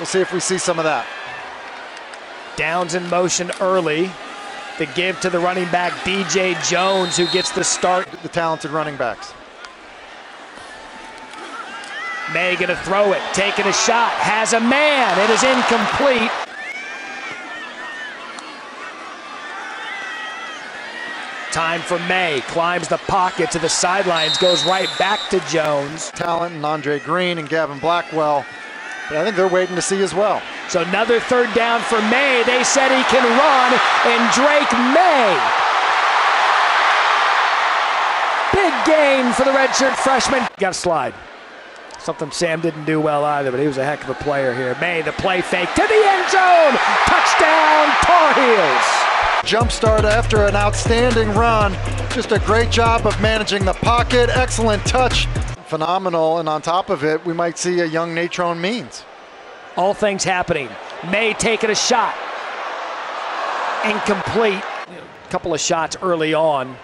We'll see if we see some of that. Downs in motion early. The give to the running back, DJ Jones, who gets the start. The talented running backs. May gonna throw it, taking a shot, has a man, it is incomplete. Time for May, climbs the pocket to the sidelines, goes right back to Jones. Talent and Andre Green and Gavin Blackwell, but I think they're waiting to see as well. So another third down for May. They said he can run, and Drake May. Big gain for the redshirt freshman. Got a slide. Something Sam didn't do well either, but he was a heck of a player here. May, the play fake to the end zone. Touchdown, Tar Heels. Jumpstart after an outstanding run. Just a great job of managing the pocket. Excellent touch. Phenomenal, and on top of it, we might see a young Natrone Means. All things happening. May taking a shot. Incomplete. A couple of shots early on.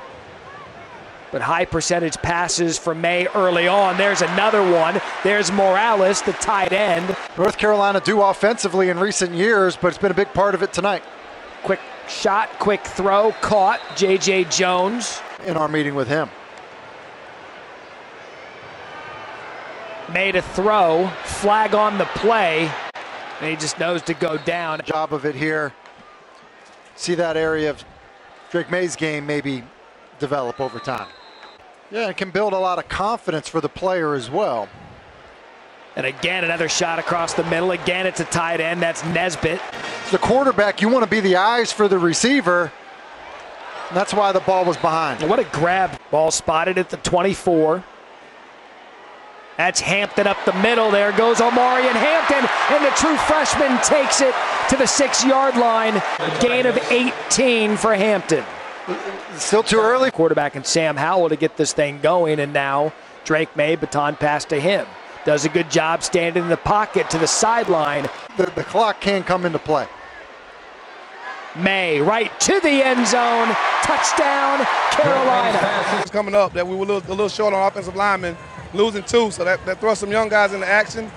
But high percentage passes for May early on. There's another one. There's Morales, the tight end. North Carolina do offensively in recent years, but it's been a big part of it tonight. Quick shot, quick throw, caught. J.J. Jones. In our meeting with him. May to throw, flag on the play, and he just knows to go down. Job of it here. See that area of Drake May's game maybe develop over time. Yeah, it can build a lot of confidence for the player as well. And again, another shot across the middle. Again, it's a tight end. That's Nesbitt. As the quarterback, you want to be the eyes for the receiver. And that's why the ball was behind. What a grab. Ball spotted at the 24. That's Hampton up the middle. There goes Omarion Hampton, and the true freshman takes it to the 6-yard line. A gain of 18 for Hampton. Still too early. Quarterback and Sam Howell to get this thing going, and now Drake May, baton pass to him. Does a good job standing in the pocket to the sideline. The clock can come into play. May right to the end zone. Touchdown, Carolina. It's coming up that we were a little short on offensive linemen, losing two, so that throws some young guys into action.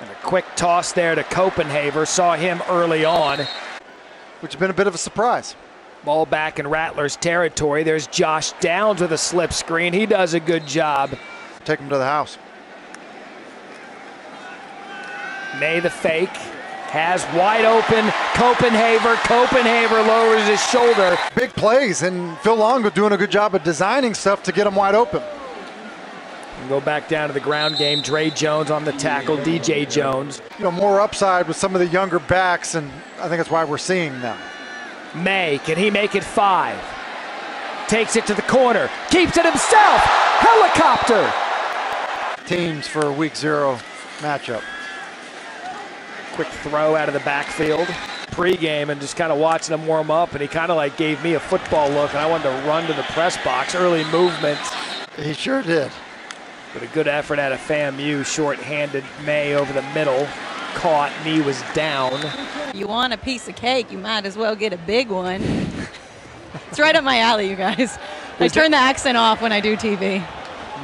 And a quick toss there to Copenhaver. Saw him early on. Which has been a bit of a surprise. Ball back in Rattlers territory. There's Josh Downs with a slip screen. He does a good job. Take him to the house. May the fake. Has wide open Copenhaver. Copenhaver lowers his shoulder. Big plays, and Phil Longo doing a good job of designing stuff to get him wide open. And go back down to the ground game. Dre Jones on the tackle, DJ Jones. You know, more upside with some of the younger backs, and I think that's why we're seeing them. May, can he make it 5? Takes it to the corner, keeps it himself, helicopter. Teams for a week 0 matchup. Quick throw out of the backfield. Pre-game and just kind of watching him warm up, and he kind of like gave me a football look, and I wanted to run to the press box. Early movement. He sure did. But a good effort out of FAMU, short-handed. May over the middle, caught, knee was down. You want a piece of cake, you might as well get a big one. It's right up my alley, you guys. I turn the accent off when I do TV.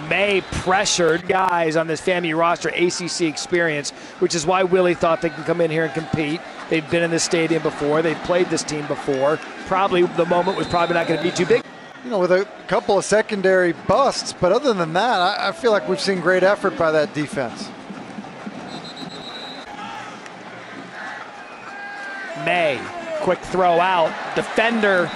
May pressured guys on this FAMU roster, ACC experience, which is why Willie thought they can come in here and compete. They've been in this stadium before. They've played this team before. Probably the moment was probably not going to be too big. You know, with a couple of secondary busts, but other than that, I feel like we've seen great effort by that defense. May, quick throw out, defender